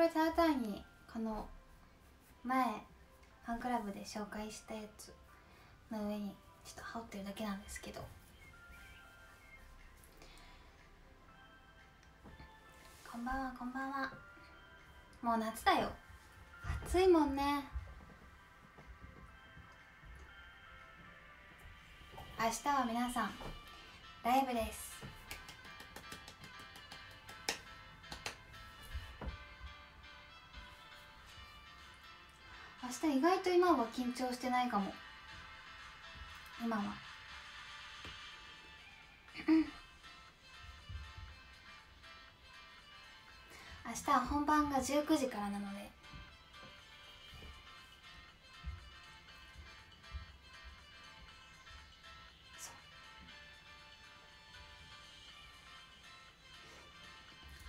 これただ単にこの前ファンクラブで紹介したやつの上にちょっと羽織ってるだけなんですけど、こんばんはこんばんは。もう夏だよ、暑いもんね。明日は皆さんライブです。明日意外と今は緊張してないかも。今は明日は本番が19時からなので、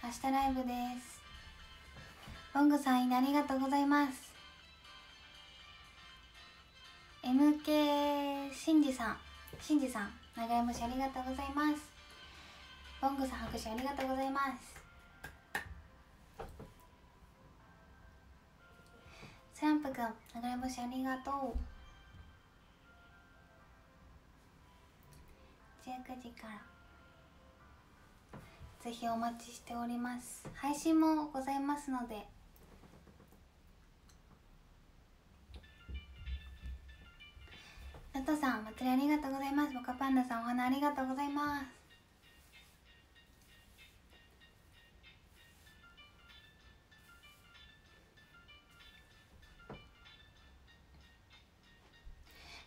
明日ライブです。ボングさん、いなありがとうございます。 MK しんじさん長い虫ありがとうございます。ボングさん拍手ありがとうございます。スランプくん、流れ星ありがとう。19時からぜひお待ちしております。配信もございますので、ナトさん、まつりありがとうございます。ボカパンダさん、お花ありがとうございます。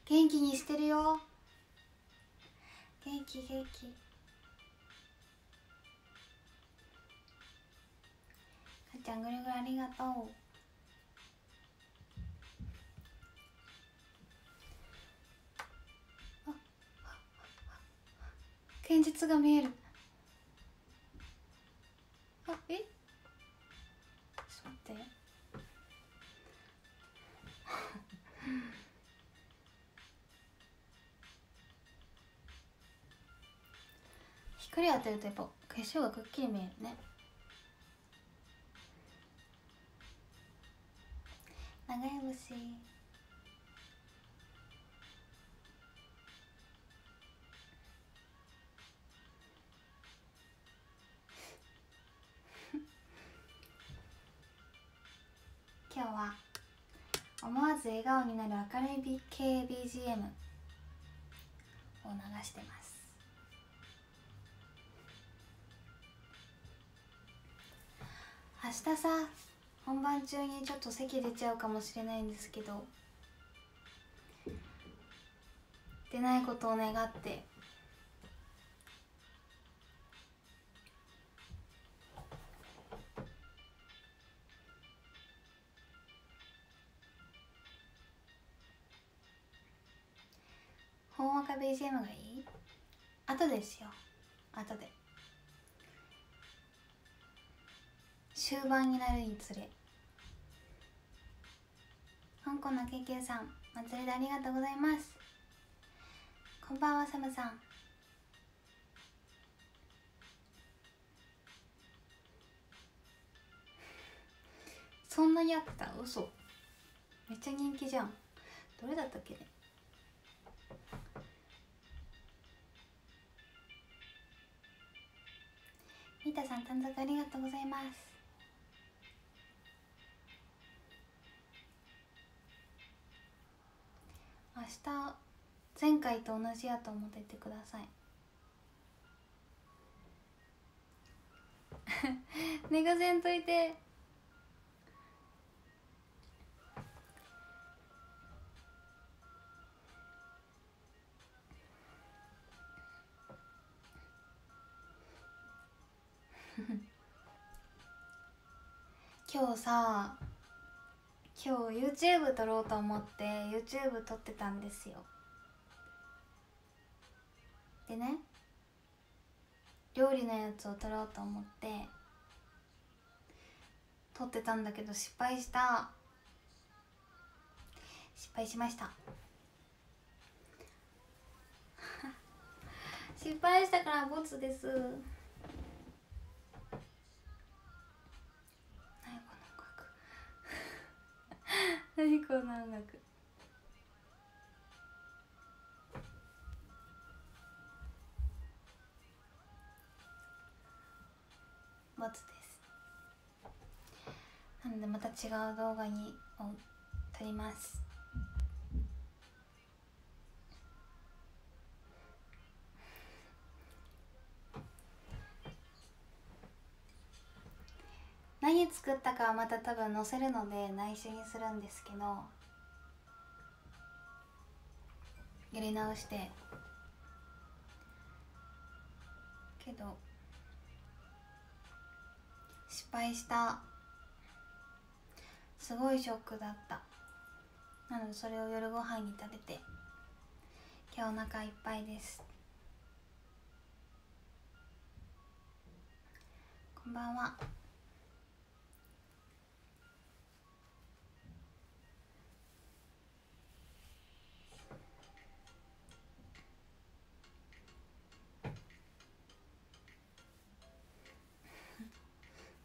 元気にしてるよ。元気元気。かっちゃん、ぐるぐるありがとう。現実が見える。あ、え？ちょっと待って。光当てるとやっぱ結晶がくっきり見えるね。長い星。今日は思わず笑顔になる明るい系 BGM を流してます。明日さ、本番中にちょっと咳出ちゃうかもしれないんですけど、出ないことを願ってほんわか BGM がいい？後ですよ、後で。終盤になるにつれ。香港の KQ さん、祭りでありがとうございます。こんばんは、サムさん。そんなにあった？嘘、めっちゃ人気じゃん。どれだったっけね。みたさん、短冊ありがとうございます。明日前回と同じやと思っててください。寝かせんといて。今日さ、今日 YouTube 撮ろうと思って YouTube 撮ってたんですよ。でね、料理のやつを撮ろうと思って撮ってたんだけど、失敗しました失敗したからボツです。いこの音楽。ボツです。なのでまた違う動画にを撮ります。何作ったかはまた多分載せるので内緒にするんですけど、やり直してけど失敗した。すごいショックだった。なのでそれを夜ご飯に食べて今日お腹いっぱいです。こんばんは。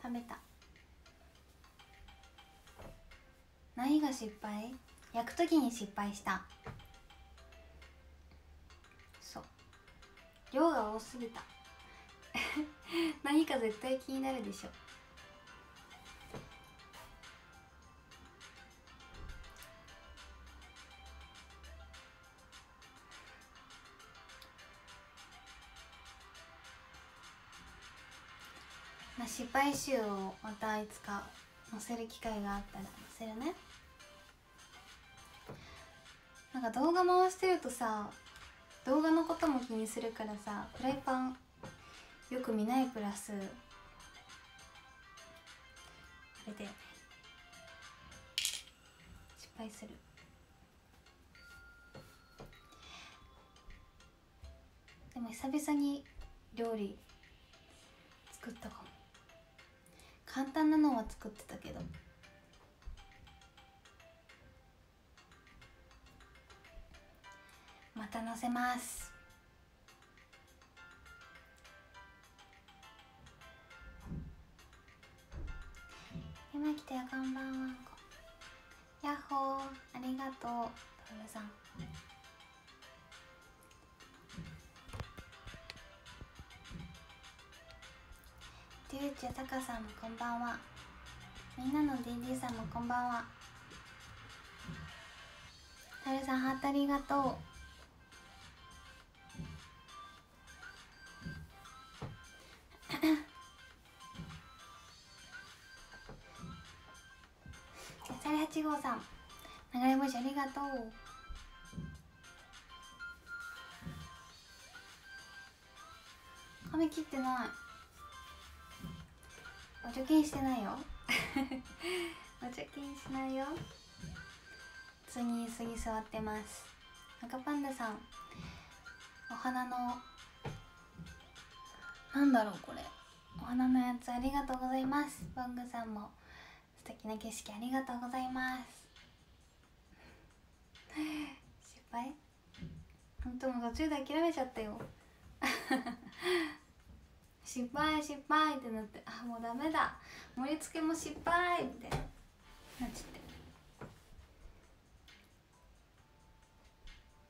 食べた。何が失敗？焼くときに失敗した。そう、量が多すぎた何か絶対気になるでしょ。失敗集をまたいつか載せる機会があったら載せるね。なんか動画回してるとさ、動画のことも気にするからさ、フライパンよく見ないプラスあれで失敗する。でも久々に料理作ったかも。簡単なのは作ってたけど、また載せます。山来たよ、こんばんは。ヤッホー、ありがとう、トールさん。デューチュタカさんもこんばんは。みんなの DD さんもこんばんは。タルさんハートありがとうサレ8号さん、流れ星ありがとう。髪切ってない。お貯金してないよお貯金しないよ。普通に椅子に座ってます。赤パンダさん、お花のなんだろうこれ、お花のやつありがとうございます。バングさんも素敵な景色ありがとうございます失敗本当もう途中で諦めちゃったよ失敗失敗ってなって、あ、もうダメだ、盛り付けも失敗みたいなっちゃって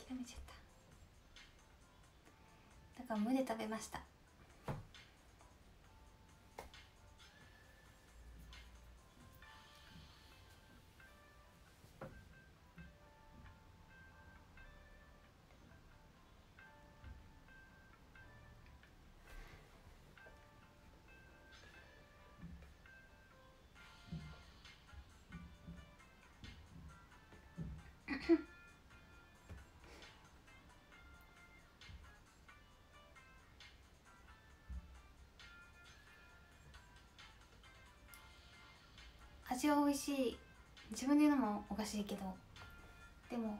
諦めちゃった。だから無で食べました。味は美味しい。自分で言うのもおかしいけど、でも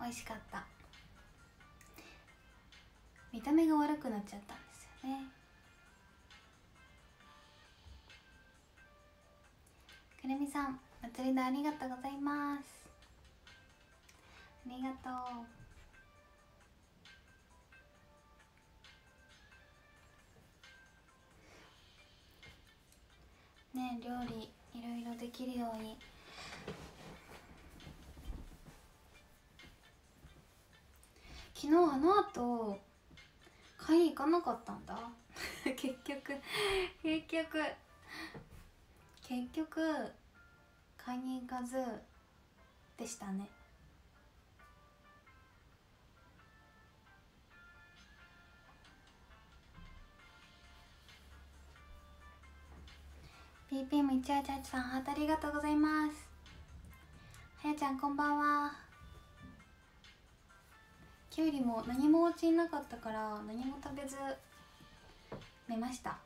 美味しかった。見た目が悪くなっちゃったんですよね。くるみさん、祭りだありがとうございます。ありがとう。ね、料理いろいろできるように昨日あの後買い行かなかったんだ結局買いに行かずでしたね。BPM1888 さんハートありがとうございます。はやちゃんこんばんは。きゅうりも何もお家になかったから何も食べず寝ました。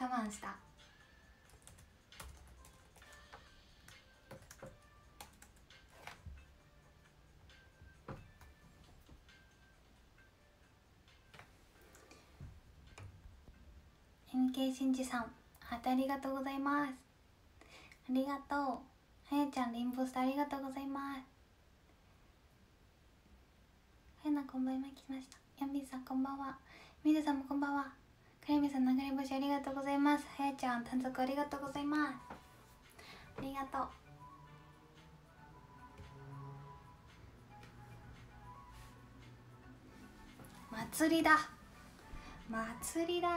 我慢した。NK しんじさん、ハートありがとうございます。ありがとう。はやちゃん、リンボスありがとうございます。はやなこんばんは来ました。ヤミーさんこんばんは。みるさんもこんばんは。かやみさん流れ星ありがとうございます。はやちゃん短冊ありがとうございます。ありがとう。祭りだ祭りだ。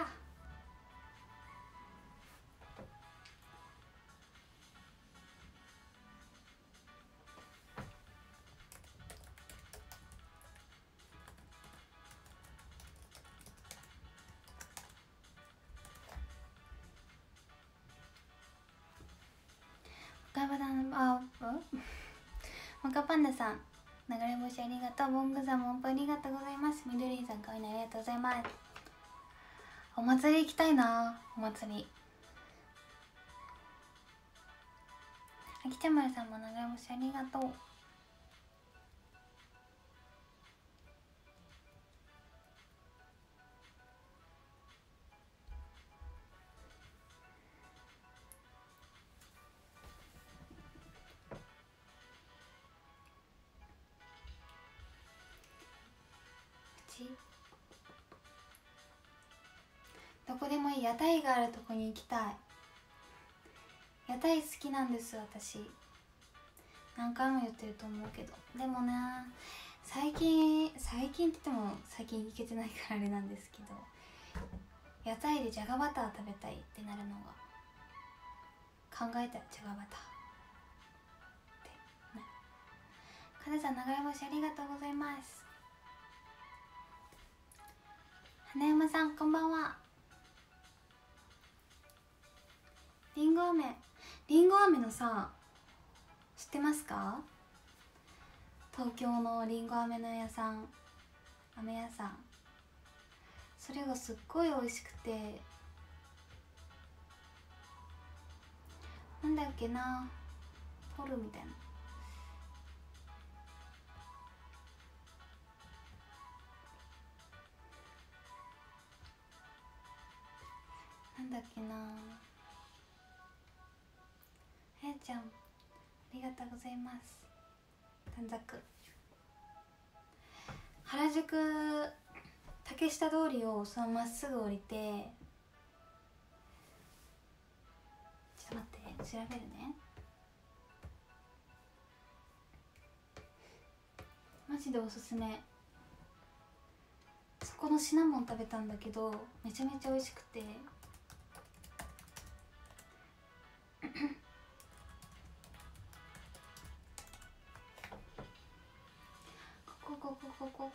もかパンダさん流れ星ありがとう。ボングさんもありがとうございます。みどりさんかわいいありがとうございます。お祭り行きたいな。お祭りあきちゃまるさんも流れ星ありがとう。どこでもいい、屋台があるとこに行きたい。屋台好きなんです私。何回も言ってると思うけど、でもね最近って言っても最近行けてないからあれなんですけど、屋台でじゃがバター食べたいってなるのが考えた。じゃがバターってね。かなさん流れ星ありがとうございます。花山さんこんばんは。りんご飴のさ知ってますか。東京のりんご飴の飴屋さん、それがすっごい美味しくて、なんだっけな、ポルみたいな、なんだっけな。あやちゃんありがとうございます。短冊原宿竹下通りをそのまっすぐ降りて、ちょっと待って調べるね。マジでおすすめ。そこのシナモン食べたんだけどめちゃめちゃ美味しくて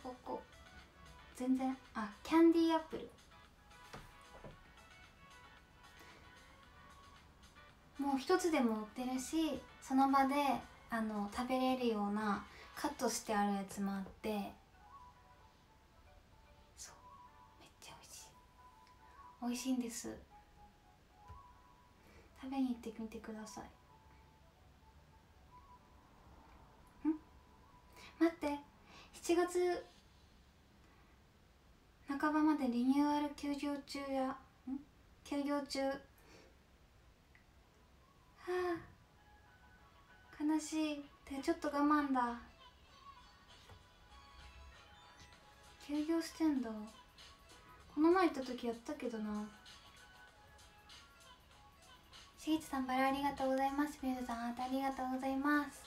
ここ全然、あ、キャンディーアップル、もう一つでも売ってるし、その場で食べれるようなカットしてあるやつもあって、そうめっちゃ美味しいんです。食べに行ってみてください。ん？待って、7月半ばまでリニューアル休業中や、ん？休業中悲しいってちょっと我慢だ。休業してんだ。この前行った時やったけどな。しげちさんバラありがとうございます。みるさんハートありがとうございます。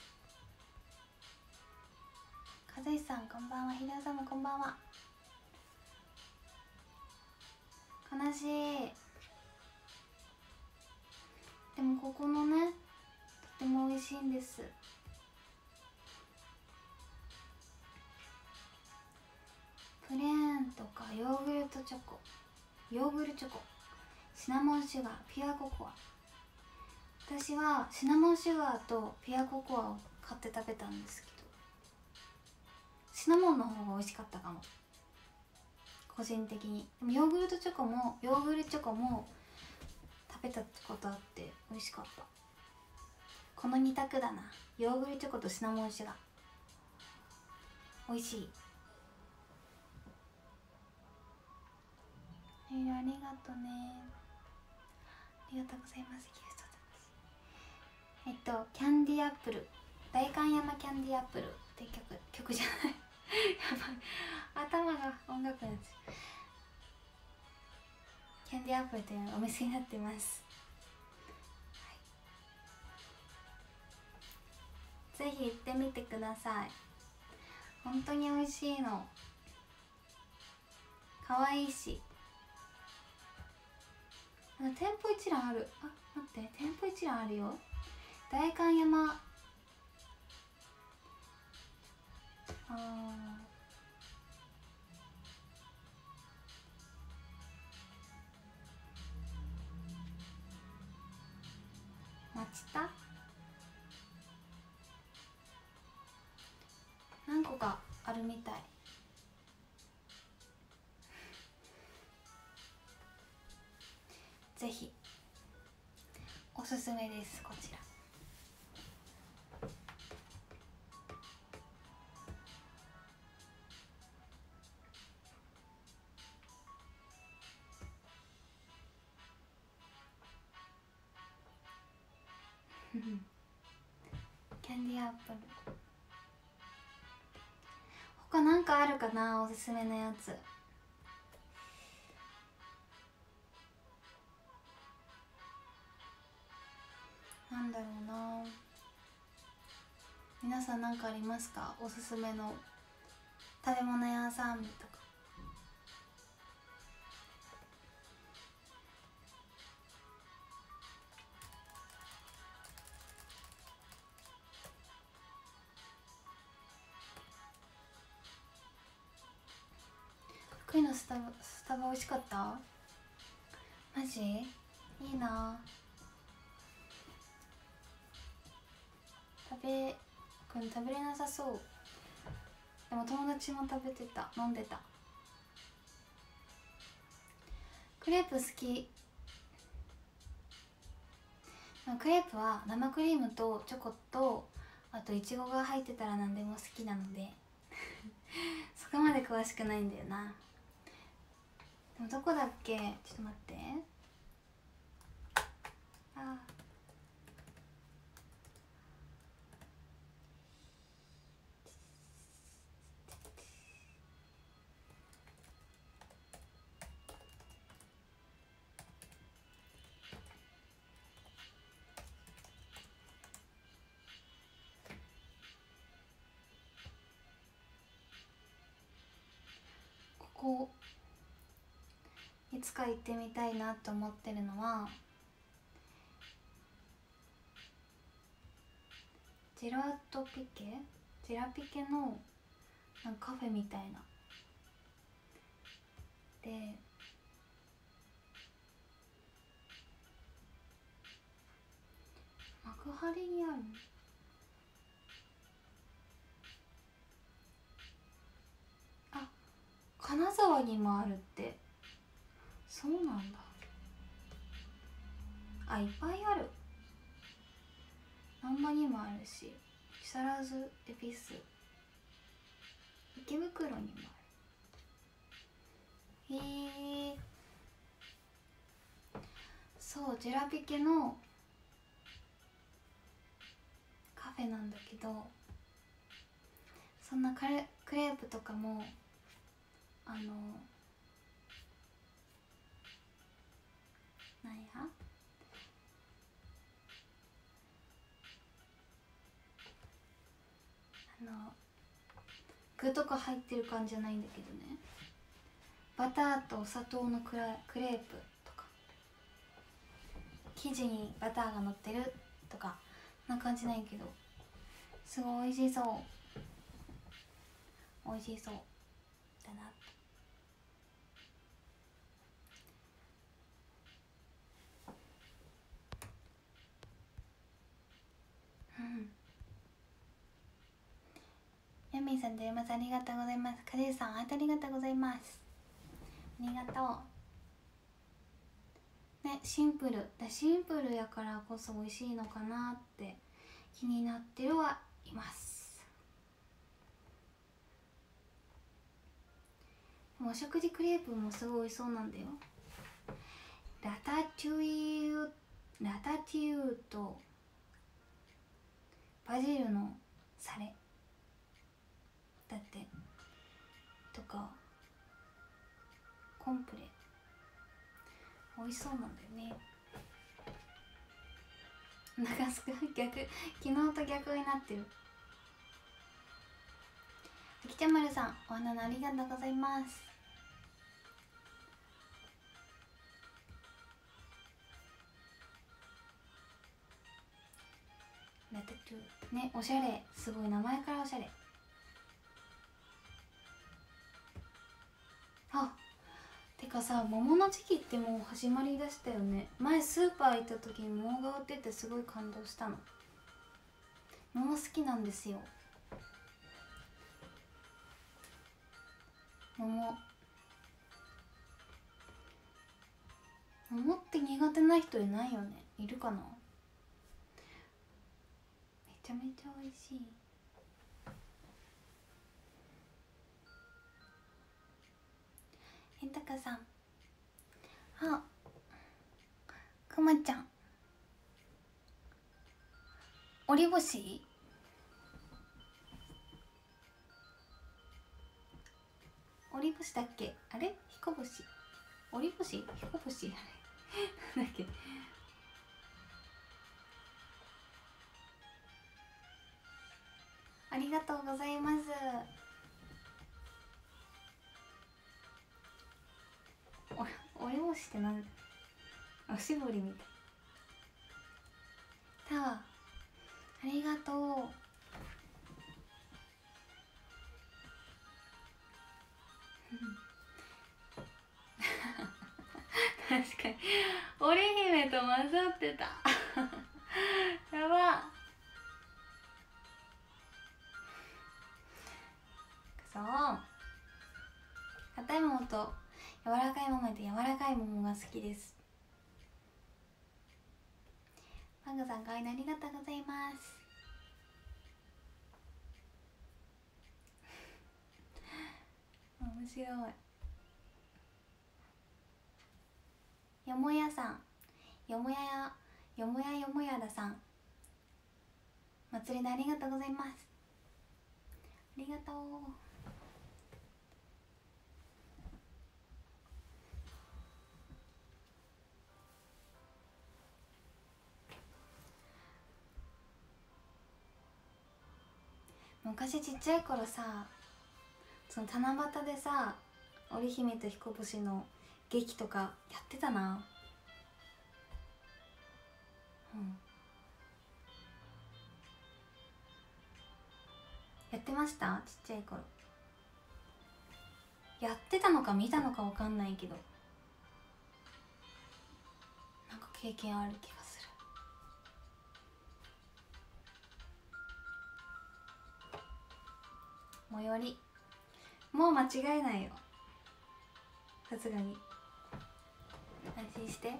かずいさんこんばんは。ひなさんもこんばんは。悲しい。でもここのねとても美味しいんです。プレーンとかヨーグルトチョコ、ヨーグルチョコ、シナモンシュガー、ピュアココア。私はシナモンシュガーとピュアココアを買って食べたんですけど、シナモンの方が美味しかったかも、個人的に。でもヨーグルチョコも食べたことあって美味しかった。この2択だな。ヨーグルチョコとシナモンシュガー美味しい。ありがとうね。ありがとうございます。キャンディアップル、代官山キャンディアップルって曲じゃない。やばい、頭が音楽なんです。キャンディアップルというお店になってます。はい、ぜひ行ってみてください。本当に美味しいの。可愛いし。店舗一覧ある。あ、待って、店舗一覧あるよ。代官山。町田。何個かあるみたい。ぜひおすすめです。こちらキャンディーアップル。他なんかあるかな、おすすめのやつ。なんだろうな。皆さん何かありますか、おすすめの食べ物屋さんとか。福井のスタバ美味しかった。マジいいな。食べれなさそう。でも友達も食べてた、飲んでた。クレープ好き。クレープは生クリームとチョコとあとイチゴが入ってたら何でも好きなのでそこまで詳しくないんだよな。でもどこだっけ、ちょっと待って。ああ、いつか行ってみたいなと思ってるのはジェラートピケ、ジェラピケのなんかカフェみたいなで、幕張にある。あ、金沢にもあるって。そうなんだ。あ、いっぱいある。難波にもあるし、木更津、恵比寿、池袋にもある。へえ。そう、ジェラピケのフェなんだけど、そんなクレープとかもなんや具とか入ってる感じじゃないんだけどね、バターとお砂糖のクレープとか生地にバターがのってるとかな感じないけど、すごい美味しそう、美味しそうだな。ヤミーさんとりますありがとうございます。カズさんありがとうございます。ありがとうね。シンプルやからこそ美味しいのかなって気になってはいます。お食事クレープもすごい美味しそうなんだよ。ラタチューとバジルのサレだってとかコンプレ美味しそうなんだよね。長すく逆、昨日と逆になってる。あきちゃまるさんお花のありがとうございます。ラタチューね、おしゃれ、すごい名前からおしゃれ。あ、てかさ、桃の時期ってもう始まりだしたよね。前スーパー行った時に桃が売っててすごい感動したの。桃好きなんですよ。桃って苦手な人いないよね。いるかな。めちゃめちゃ美味しい。たかさん、あ、くまちゃん、おりぼし、おりぼしだっけ、あれ、ひこぼし、おりぼし、ひこぼし、あれ、なんだっけ。ありがとうございます。おりぼしってなんだ、おしぼりみたい。たありがとう。確かに織姫と混ざってた。やばっ。そう硬いものと柔らかいままで、柔らかい桃が好きです。パングさん、ご愛顧ありがとうございます。面白い。よもやさん、よもやださん、祭りでありがとうございます。ありがとう。昔ちっちゃい頃さ、その七夕でさ、織姫と彦星の劇とかやってたな。うん。やってました？ちっちゃい頃。やってたのか見たのかわかんないけど、なんか経験ある気がする。最寄りもう間違えないよ、さすがに。安心して。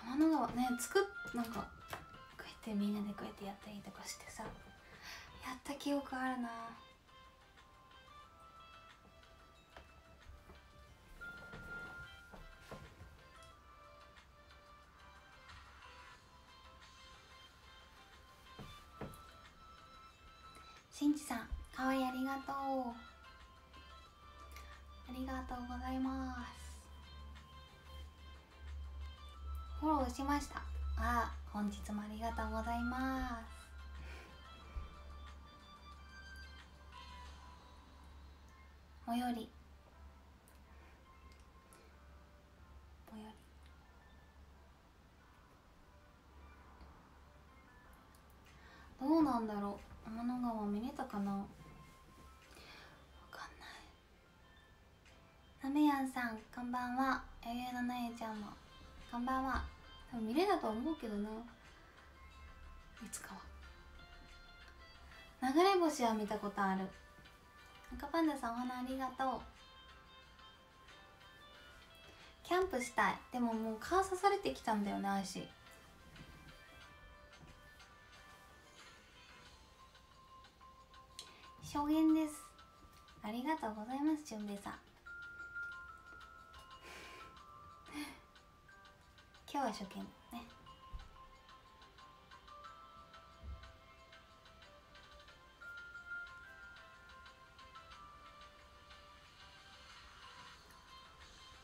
天の川ね、なんかこうやってみんなでこうやってやったりとかしてさ、やった記憶あるな。しんちさん、かわいい、ありがとう、ありがとうございます。フォローしました。あ、本日もありがとうございます。最寄り、最寄り、どうなんだろう。天の川見れたかな、わかんない。なめやんさん、こんばんは。やゆのなえちゃんもこんばんは。多分見れたと思うけどな、いつかは。流れ星は見たことある。赤パンダさん、お花ありがとう。キャンプしたい。でももう蚊刺されてきたんだよね、足。証言です。ありがとうございます、じゅんべいさん。今日は初見ね。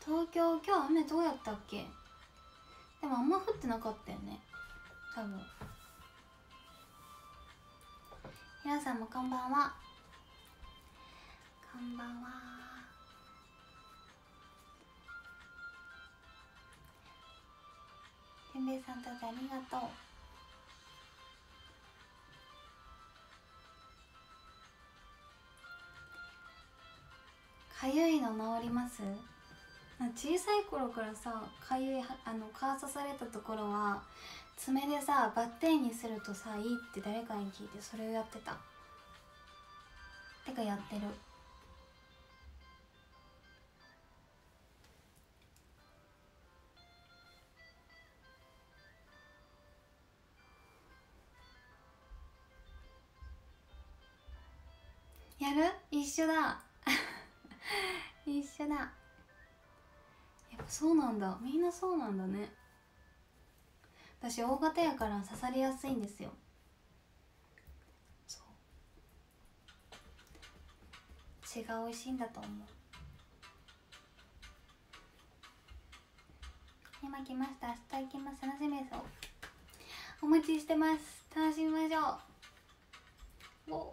東京、今日雨どうやったっけ。でもあんま降ってなかったよね、多分。皆さんもこんばんは、こんばんは。てんべいさん、どうぞありがとう。かゆいの治ります？小さい頃からさ、かゆい、蚊刺されたところは爪でさ、バッテンにするとさ、いいって誰かに聞いて、それをやってた。てかやってる。やる？一緒だ。一緒だ。やっぱそうなんだ、みんなそうなんだね。私大型やから刺されやすいんですよ。そう、血が美味しいんだと思う。今来ました。明日行きます。楽しみです。お待ちしてます。楽しみましょう。おっ、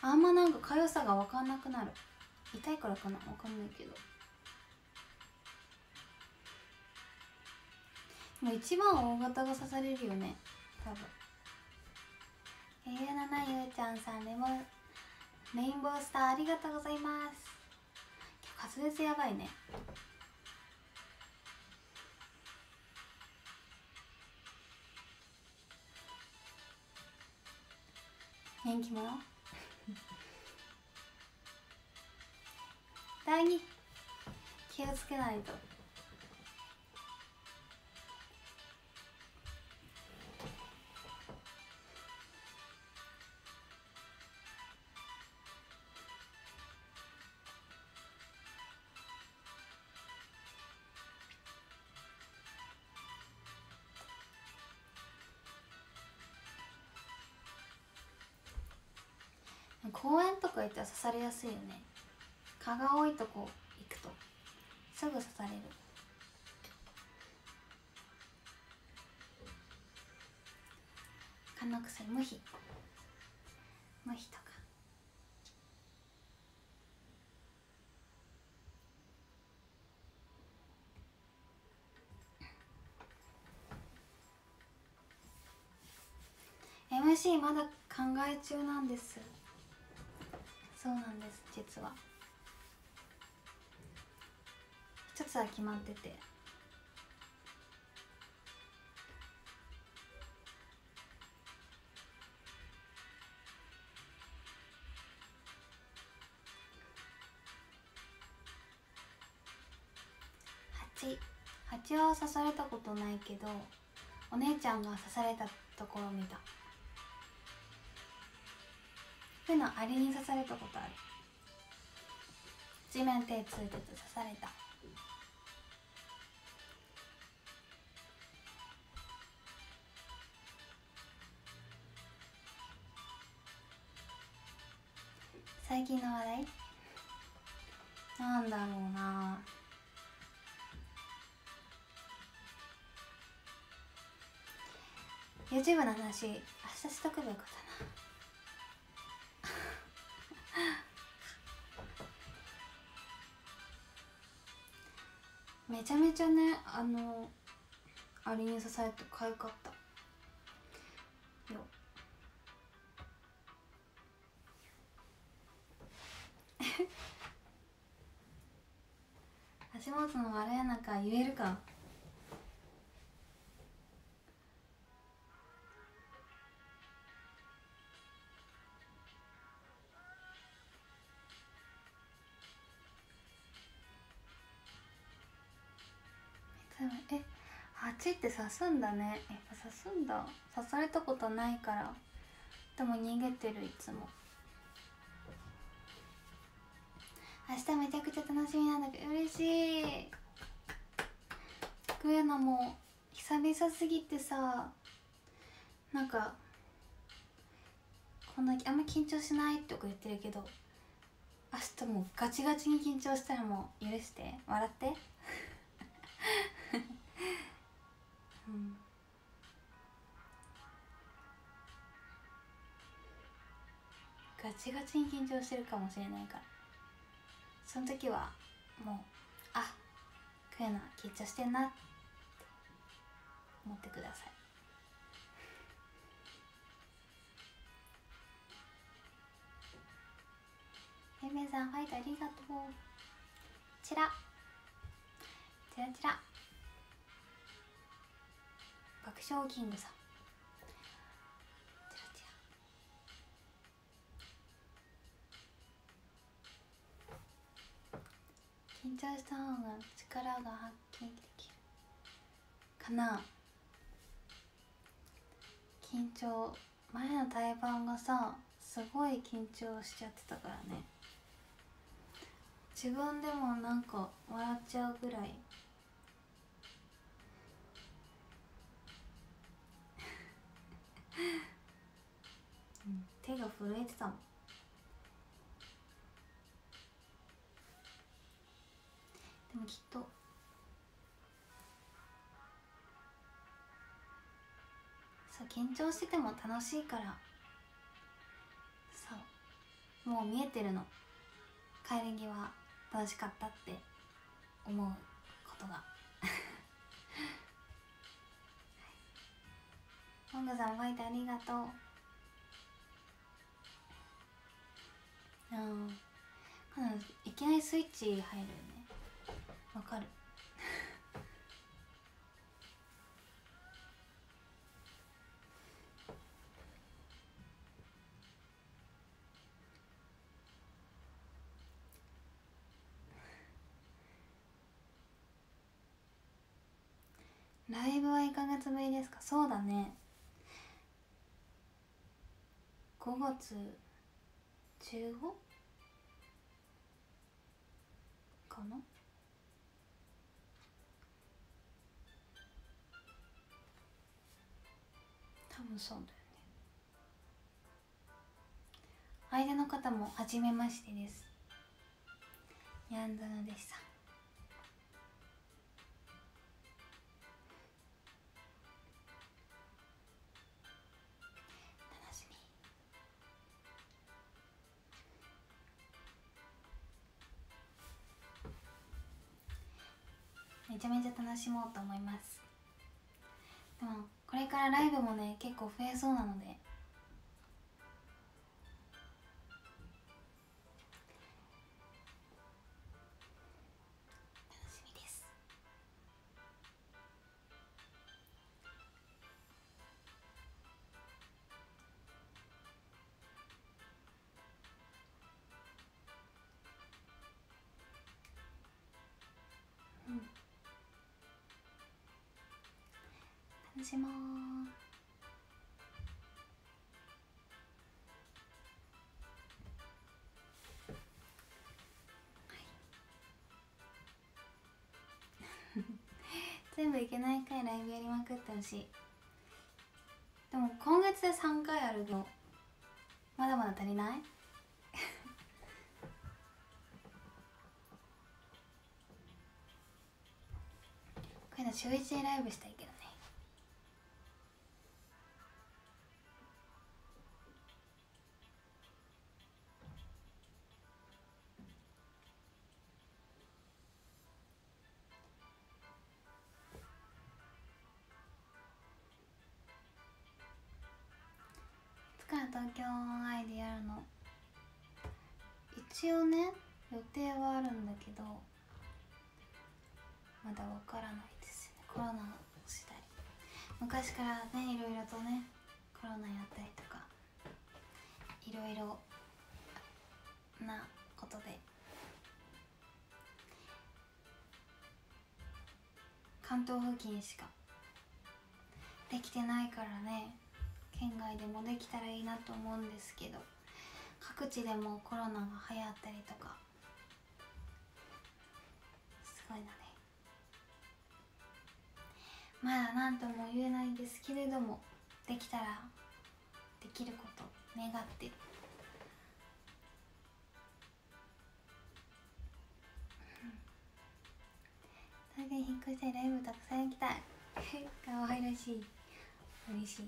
あんまなんかかゆさが分かんなくなる。痛いからかな、分かんないけど。もう一番大型が刺されるよね、多分。ゆうちゃんさん、レインボースターありがとうございます。今日滑舌やばいね。元気者第2、気をつけないと。公園とか行ったら刺されやすいよね。蚊が多いとこ行くとすぐ刺される。蚊の薬、無比とか。MC まだ考え中なんです。そうなんです、実は。一つは決まってて、蜂は刺されたことないけど、お姉ちゃんが刺されたところ見た。手のアリに刺されたことある。地面手ついてて刺された。最近の話題なんだろうな。YouTube の話明日しとけばよかったなめちゃめちゃね、アリニュースサイトかゆかったよ。足元の悪い中言えるか。え、蜂って刺すんだね。やっぱ刺すんだ。刺されたことないから。でも逃げてるいつも。明日めちゃくちゃ楽しみなんだけど。嬉しい。グエナも久々すぎてさ、なんかこんなあんま緊張しないとか言ってるけど、明日もうガチガチに緊張したらもう許して笑ってうん、ガチガチに緊張してるかもしれないから、その時はもう「あ、クエナ緊張してんな」って思ってください。めめさんファイトありがとう。チラチラチラ。爆笑キングさんチラチラ。緊張した方が力が発揮できるかな。緊張、前の対バンがさすごい緊張しちゃってたからね。自分でもなんか笑っちゃうぐらい。手が震えてたもん。でもきっとそう緊張してても楽しいから、そうもう見えてるの。帰り際楽しかったって思うことがモングさんファイトありがとう。うん、いきなりスイッチ入るよね。わかるライブは1ヶ月ぶりですか。そうだね、5月15日かな。多分そうだよね。相手の方も初めましてです。ヤンズの弟子さん。めちゃめちゃ楽しもうと思います。でもこれからライブもね結構増えそうなので、楽しみです。うんしまーす、はい、全部いけない回ライブやりまくってほしい。でも今月で3回あるけどまだまだ足りないういうの週1でライブしたいけどね。東京愛でやるの一応ね予定はあるんだけどまだわからないですよね。コロナの次第。昔からねいろいろとねコロナやったりとかいろいろなことで関東付近しかできてないからね、県外でもできたらいいなと思うんですけど、各地でもコロナが流行ったりとかすごいなね。まだ何とも言えないですけれども、できたらできること願ってる。それで引っ越してライブたくさん行きたい可愛らしい、嬉しい。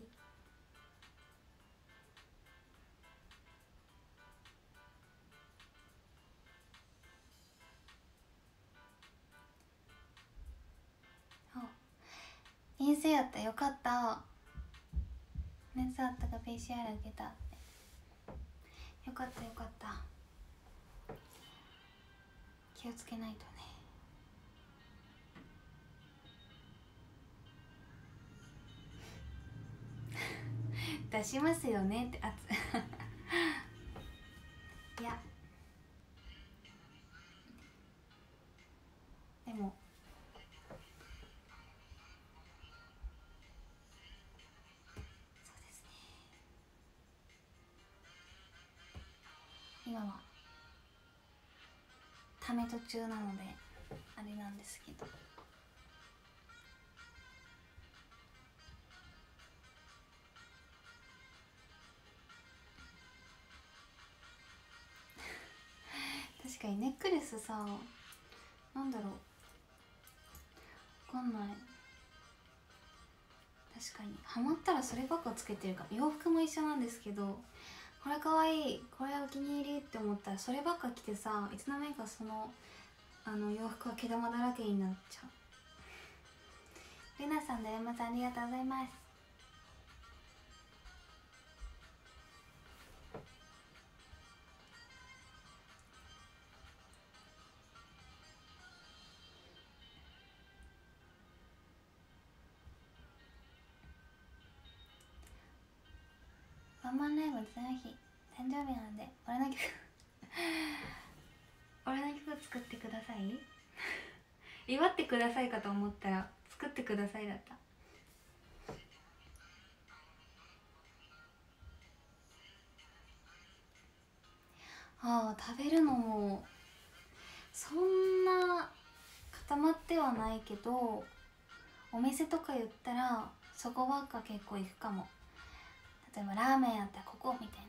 陰性やったよかった。熱あったか PCR 受けたってよかったよかった。気をつけないとね。出しますよねって圧いやでも今はため途中なのであれなんですけど、確かにネックレスさ、なんだろう、わかんない。確かにハマったらそればっかつけてるから、洋服も一緒なんですけど、これかわいい、これお気に入りって思ったらそればっか着てさ、いつの間にかその洋服は毛玉だらけになっちゃう。レナさん、だるまさん、ありがとうございます。ワンマンライブ次の日誕生日なんで俺の曲作ってください祝ってくださいかと思ったら作ってくださいだった。ああ、食べるのもそんな固まってはないけど、お店とか言ったらそこばっか結構行くかも。例えばラーメンやったらここみたいな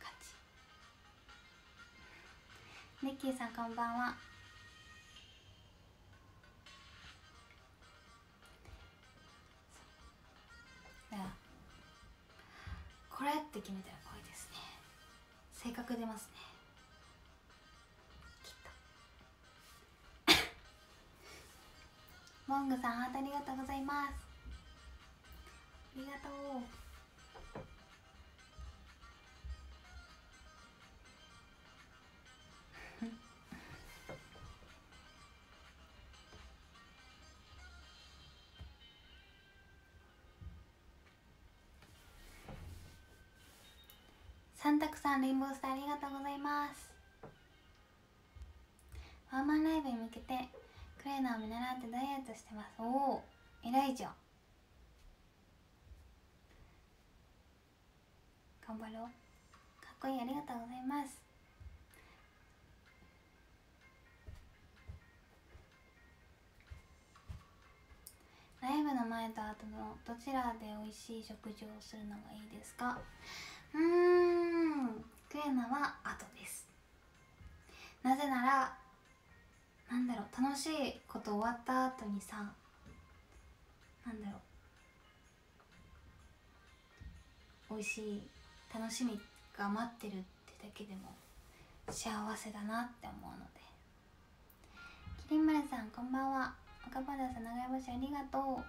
感じ。ミッキーさん、こんばんは。だからこれって決めたらこれですね。性格出ますねきっとモングさん、ハートありがとうございます。ありがとう。サンタクさん、レインボースターありがとうございます。ワンマンライブに向けてクレーナーを見習ってダイエットしてます。おお、偉いじゃん。頑張ろう。かっこいい、ありがとうございます。ライブの前と後のどちらで美味しい食事をするのがいいですか？クレナは後です。なぜならなんだろう、楽しいこと終わった後にさ、なんだろう、美味しい楽しみが待ってるってだけでも幸せだなって思うので。キリンマルさんこんばんは。赤羽さん長山さんありがとう。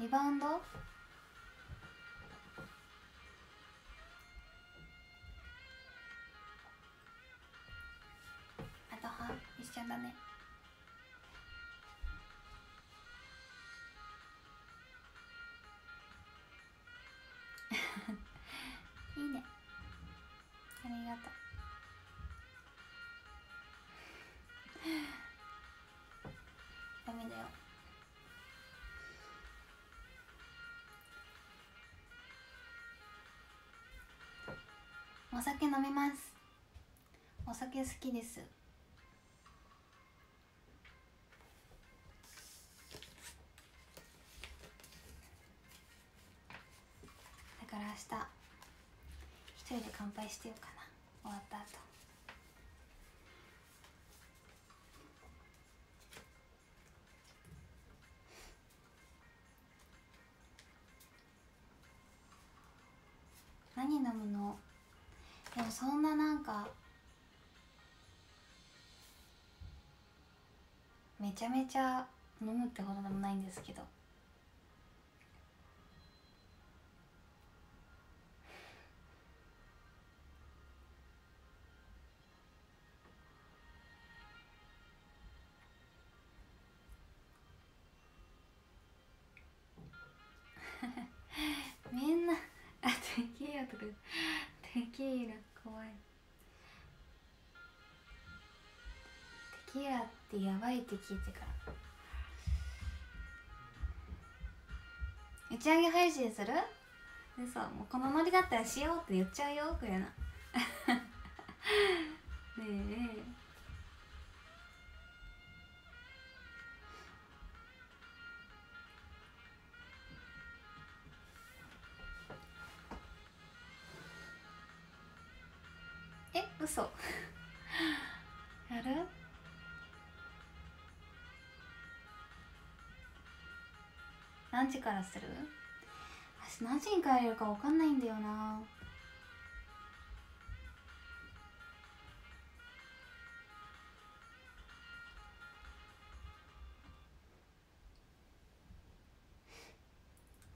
リバウンドあとは一緒だね。いいね、ありがとう。ダメだよ。お酒飲みます。お酒好きです。だから明日一人で乾杯してようかな。終わった後。何飲むの？でもそんななんかめちゃめちゃ飲むってことでもないんですけど、みんな「あ、テキーラ」とか「テキーラ」怖い。テキーラってやばいって聞いてから、打ち上げ配信する？嘘、もうこのノリだったらしようって言っちゃうよ、クレナ。ねえ、嘘。やる？何時からする？私何時に帰れるか分かんないんだよな。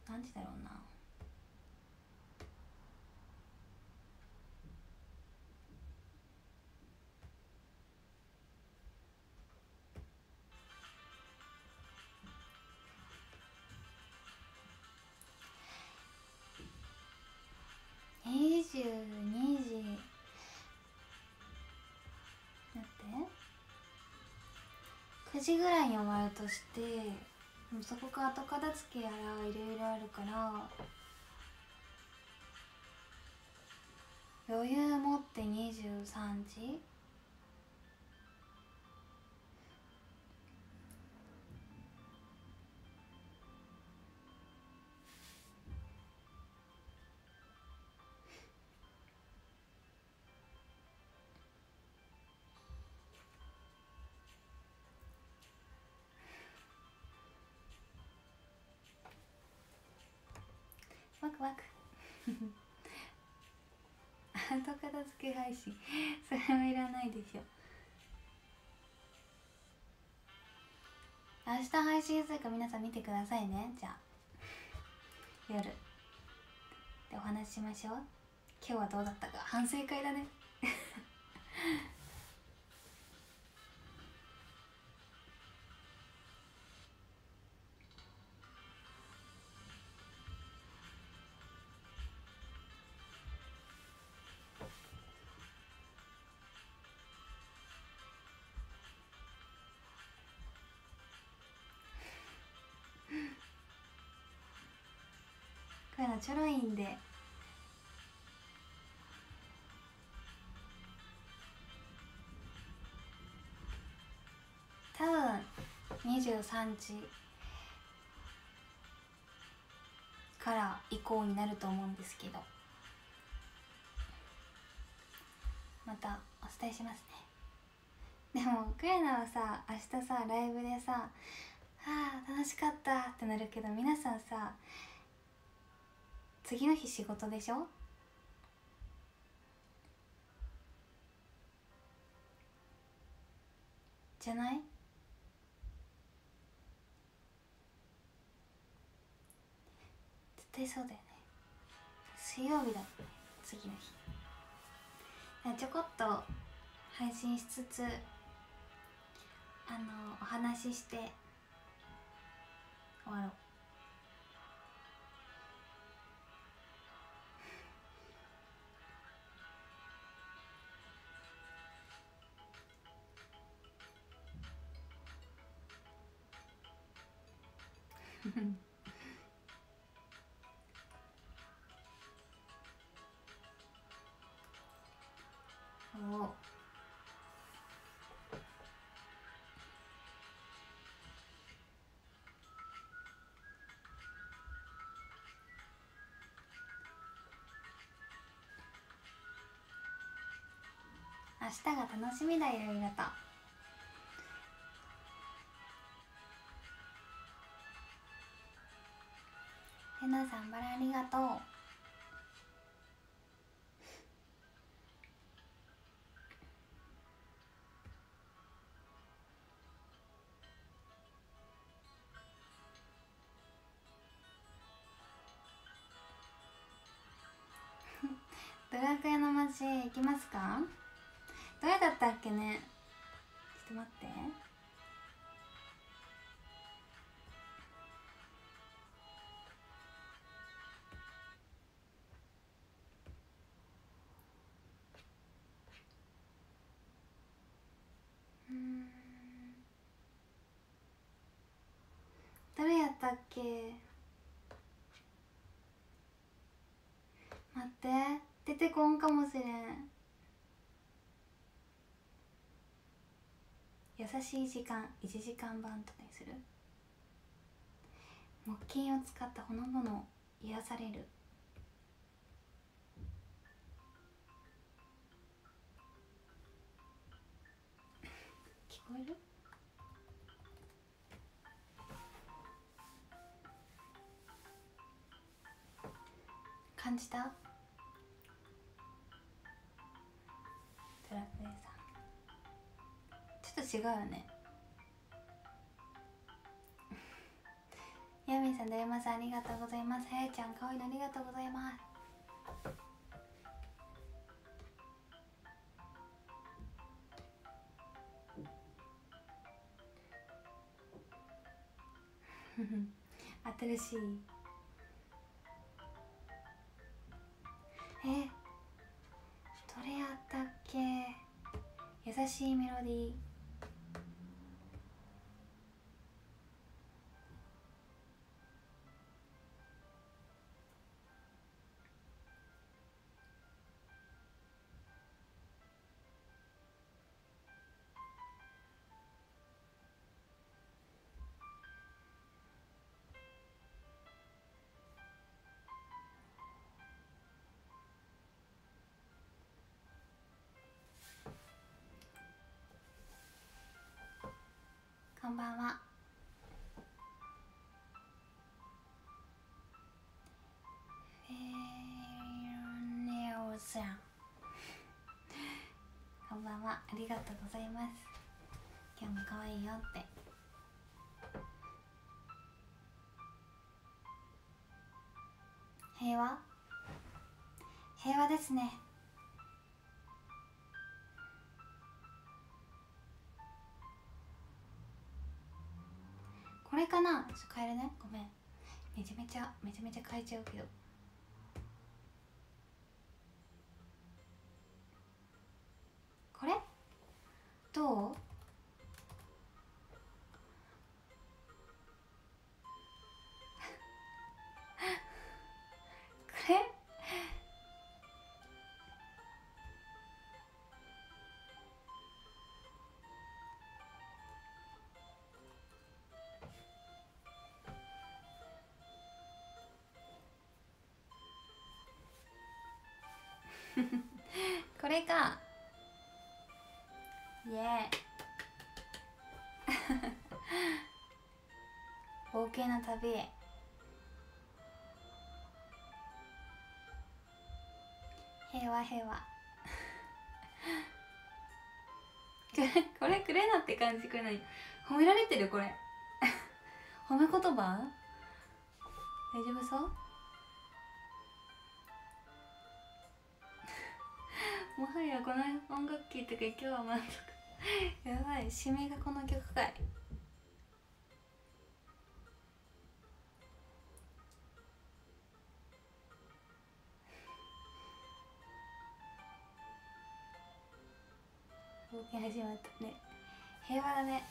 何時だろうな。22時、待って、9時ぐらいに終わるとして、もうそこから後片付けやらいろいろあるから余裕持って23時、ワクワク。後片付け配信それはいらないでしょ。明日配信するか皆さん見てくださいね。じゃあ夜でお話ししましょう。今日はどうだったか反省会だね。ちょろいんで23時から以降になると思うんですけど、またお伝えしますね。でもクレナはさ、明日さライブでさ「あー楽しかった」ってなるけど、皆さんさ次の日仕事でしょ。じゃない？絶対そうだよね。水曜日だもんね、次の日。ちょこっと配信しつつお話しして終わろう。おお、明日が楽しみだよ、いろいろと。レナさん、バラありがとう。ドラクエの街行きますか？どれだったっけね。ちょっと待って。だっけ、待って、出てこんかもしれん。優しい時間1時間版とかにする。木琴を使ったほのぼの癒される。聞こえる？感じた？ドラクエさんちょっと違うよね。ヤミーさん、ドレマさんありがとうございます。はやちゃん、かわいいのありがとうございます。新しい。どれやったっけ、優しいメロディー。こんばんは。こんばんは、ありがとうございます。今日も可愛いよって。平和？平和ですね。これかな？ちょっと変えるね。ごめん。めちゃめちゃ変えちゃうけど。これ？どう？これ？これか。イエーイ。冒険の旅へ。平和平和。これくれなって感じ。くれない、褒められてるこれ。褒め言葉大丈夫そう？もはやこの音楽聴いてて今日は満足。やばい、締めがこの曲かい。冒険始まったね。平和だね。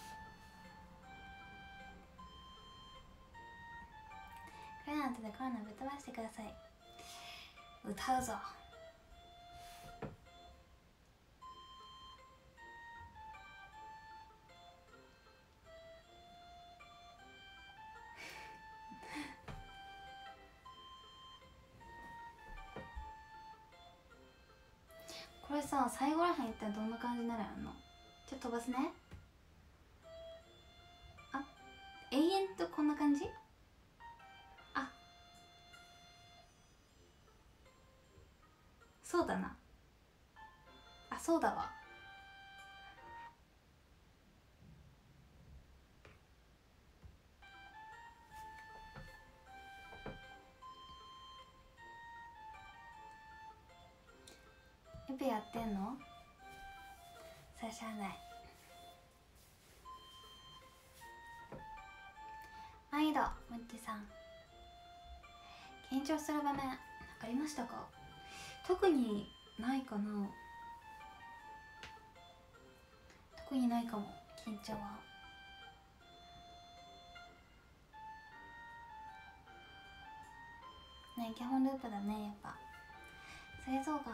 これなんてでコロナぶっ飛ばしてください。歌うぞ。これさ、最後らへんいったらどんな感じになるの？ちょっと飛ばすね。あ、永遠とこんな感じ？あ、そうだな。あ、そうだわ。やってんの？それしゃあない。毎度むっちさん、緊張する場面ありましたか？特にないかな。特にないかも、緊張は。ねえ、基本ループだね、やっぱ。それそうか。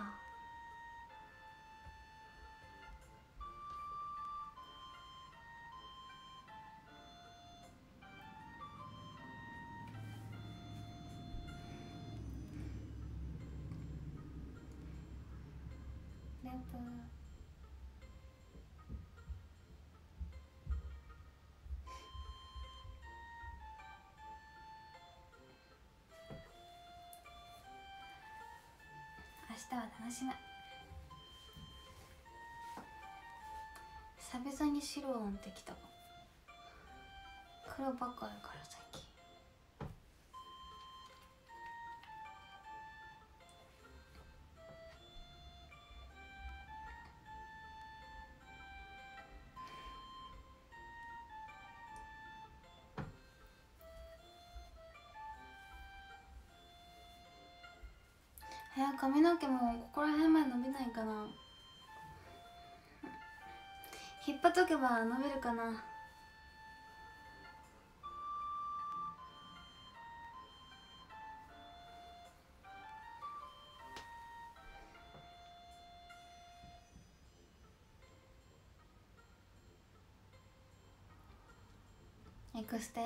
明日は楽しむ。久々に白なんてきた。黒ばっかだから最近。髪の毛もここら辺まで伸びないかな。引っ張っとけば伸びるかな。エクステ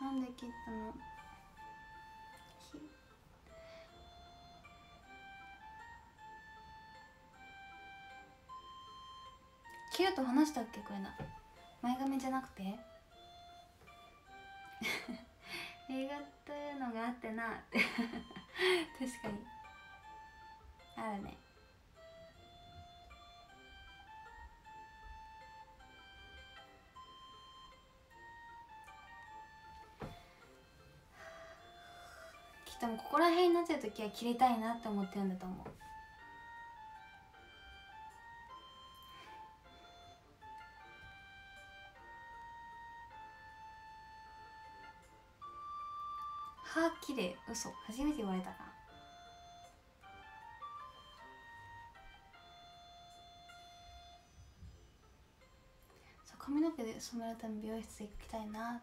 なんで切ったの？キューと話したっけ？これな、前髪じゃなくて映画というのがあってなって確かにあるね。きっともここら辺になっちゃう時は切りたいなって思ってるんだと思う。歯綺麗、嘘、初めて言われたな。そう、髪の毛で染めるために美容室行きたいな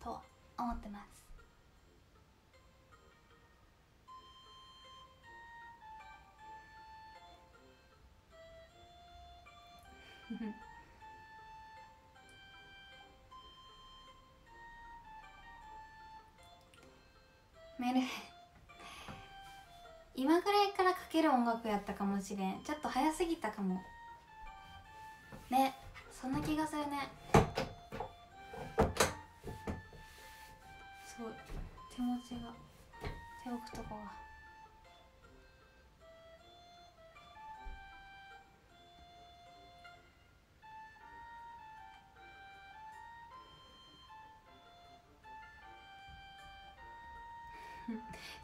と思ってます。メール今ぐらいからかける音楽やったかもしれん。ちょっと早すぎたかもね。そんな気がするね。すごい手持ちが手置くとこが。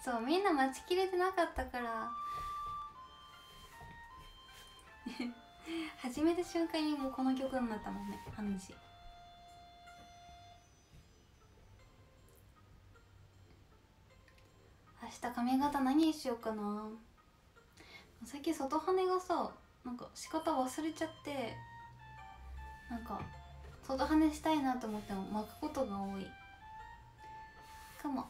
そうみんな待ちきれてなかったから始めた瞬間にもうこの曲になったもんね。あの字明日髪型何にしようかな。最近外羽がさなんか仕方忘れちゃって、なんか外羽したいなと思っても巻くことが多いかも。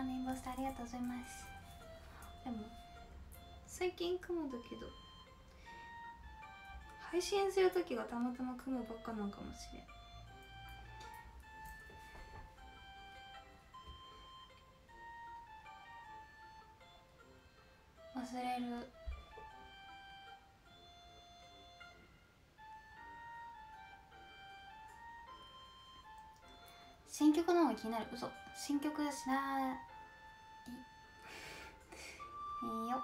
レインボースターありがとうございます。でも最近雲だけど配信する時がたまたま雲ばっかなんかもしれん。忘れる。新曲の方が気になる。嘘、新曲だしないいよ。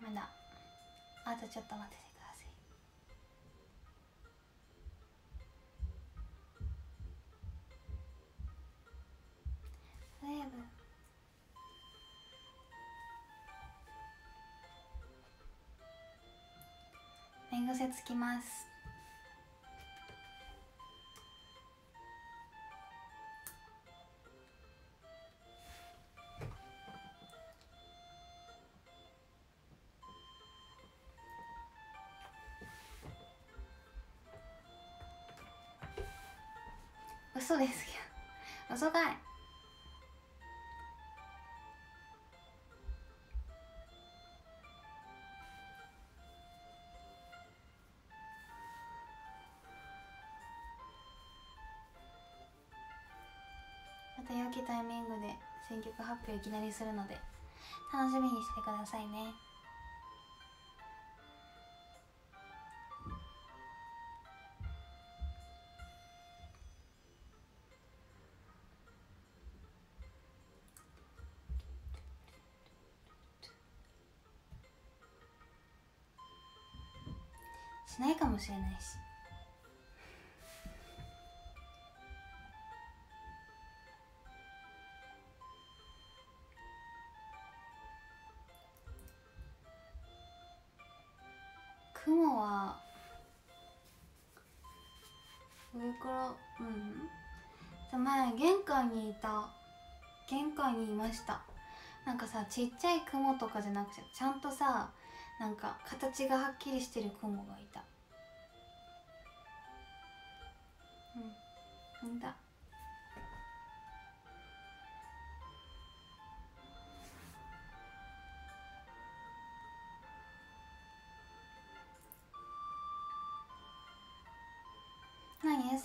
まだあとちょっと待っててください。そういえば寝癖つきます。嘘ですけど嘘かい。良きタイミングで選曲発表いきなりするので楽しみにしてくださいね。しないかもしれないし。雲は上からうん前玄関にいました。なんかさちっちゃい雲とかじゃなくてちゃんとさなんか形がはっきりしてる雲がいた。うんいた。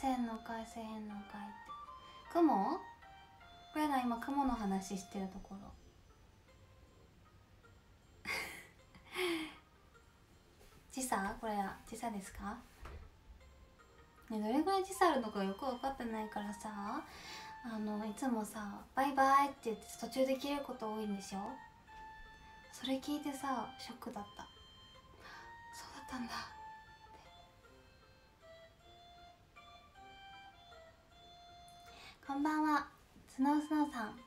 線の回線の回って雲？これな今雲の話してるところ時差？これ時差ですかね。どれぐらい時差あるのかよく分かってないからさいつもさ「バイバイ」って言って途中で切ること多いんでしょ。それ聞いてさショックだった。そうだったんだ。こんばんは、スノースノーさん。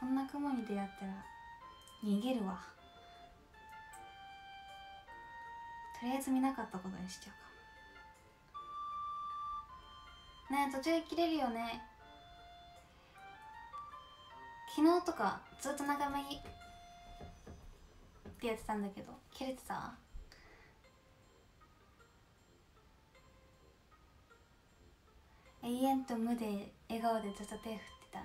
こんな雲に出会ったら逃げるわ。とりあえず見なかったことにしちゃうか。ね途中で切れるよね。昨日とかずっと長めにってやってたんだけど、切れてた。永遠と無で笑顔でずっと手振ってたの。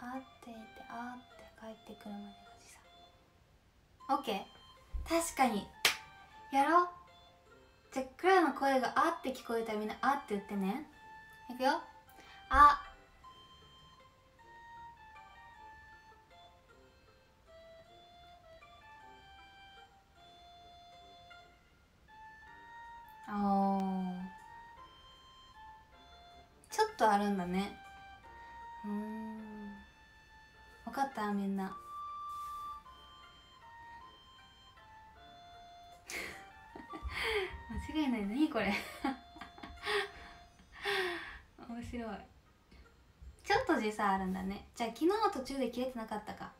あっていてあって帰ってくるまでの時差。オッケー、確かにやろう。じゃあクラの声があって聞こえたらみんなあって言ってね。いくよ。あお、ちょっとあるんだね。うん、分かったみんな。間違いない。何これ。面白い。ちょっと時差あるんだね。じゃあ昨日は途中で切れてなかったか。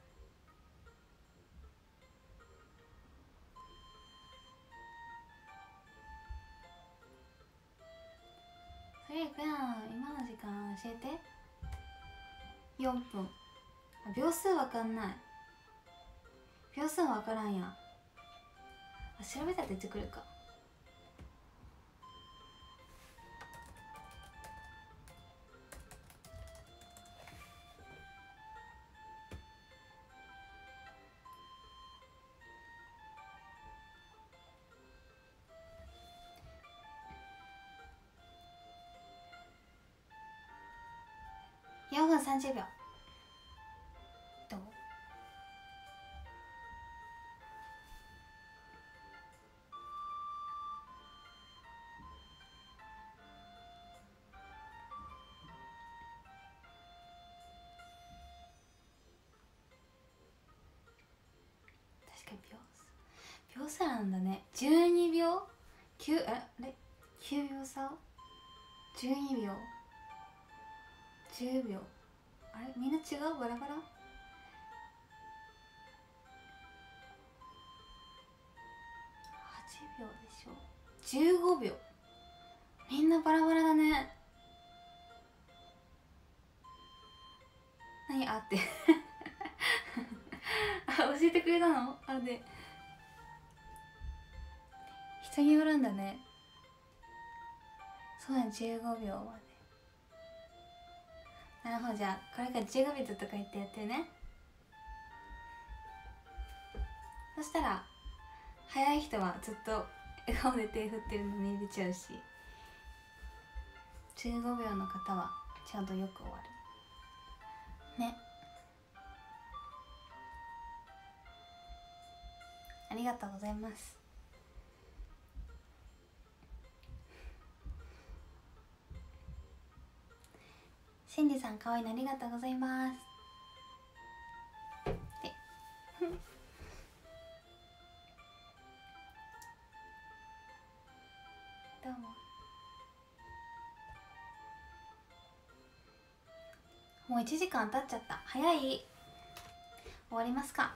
それいくやん。今の時間教えて。4分。秒数わかんない。秒数わからんやん。あ、調べたら出てくるか。4分30秒。どう？確かに秒差なんだね。12秒。9秒差。12秒。10秒。あれみんな違う、バラバラ。8秒でしょ。15秒。みんなバラバラだね。何あって。あ、教えてくれたの。あで人によるんだね。そうだね、15秒まで。なるほど、じゃあこれから15秒とか言ってやってね。そしたら早い人はずっと笑顔で手振ってるの見れちゃうし、15秒の方はちゃんとよく終わるね。ありがとうございます。しんりさん、かわいいのありがとうございます。でどうも。もう1時間経っちゃった。早い。終わりますか。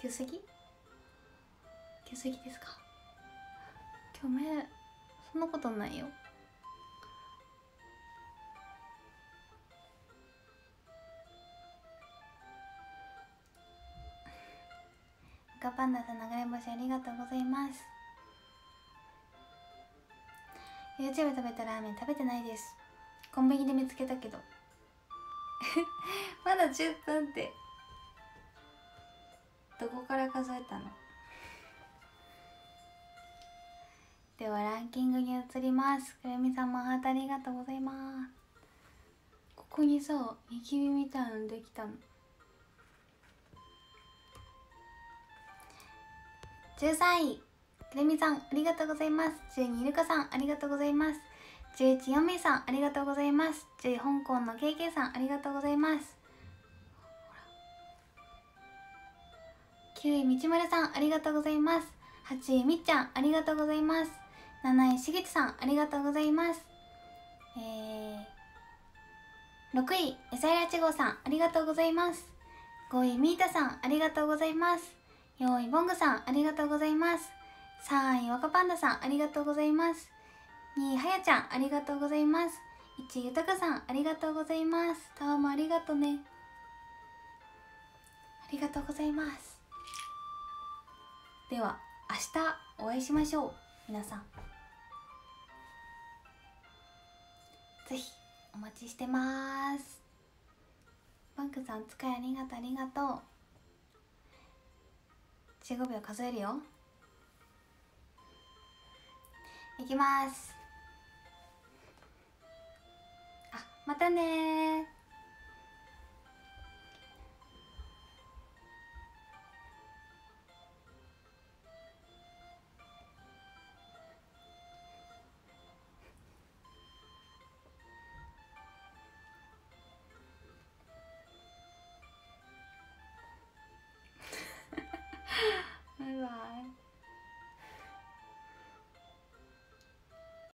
急すぎ？急すぎですか。今日目そんなことないよ。パンダさん、流れ星ありがとうございます。 YouTube 食べたラーメン食べてないです。コンビニで見つけたけど。まだ10分って、どこから数えたの。ではランキングに移ります。くるみさんもハートありがとうございます。ここにさ、ニキビみたいのできたの。13位、くるみさんありがとうございます。12位、イルカさんありがとうございます。11位、ヨメイさんありがとうございます。10位、香港の KK さんありがとうございます。9位、道丸さんありがとうございます。8位、みっちゃんありがとうございます。7位、しげつさんありがとうございます。6位、エサイラ1号さんありがとうございます。5位、みーたさんありがとうございます。よーいボングさんありがとうございます。3位若パンダさんありがとうございます。2位はやちゃんありがとうございます。1位ゆたかさんありがとうございます。タワーもありがとね、ありがとうございます。では明日お会いしましょう。皆さんぜひお待ちしてます。バンクさん使いありがとうありがとう。15秒数えるよ。いきます。あ、またねー。